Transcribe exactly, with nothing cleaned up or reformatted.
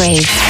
Wave.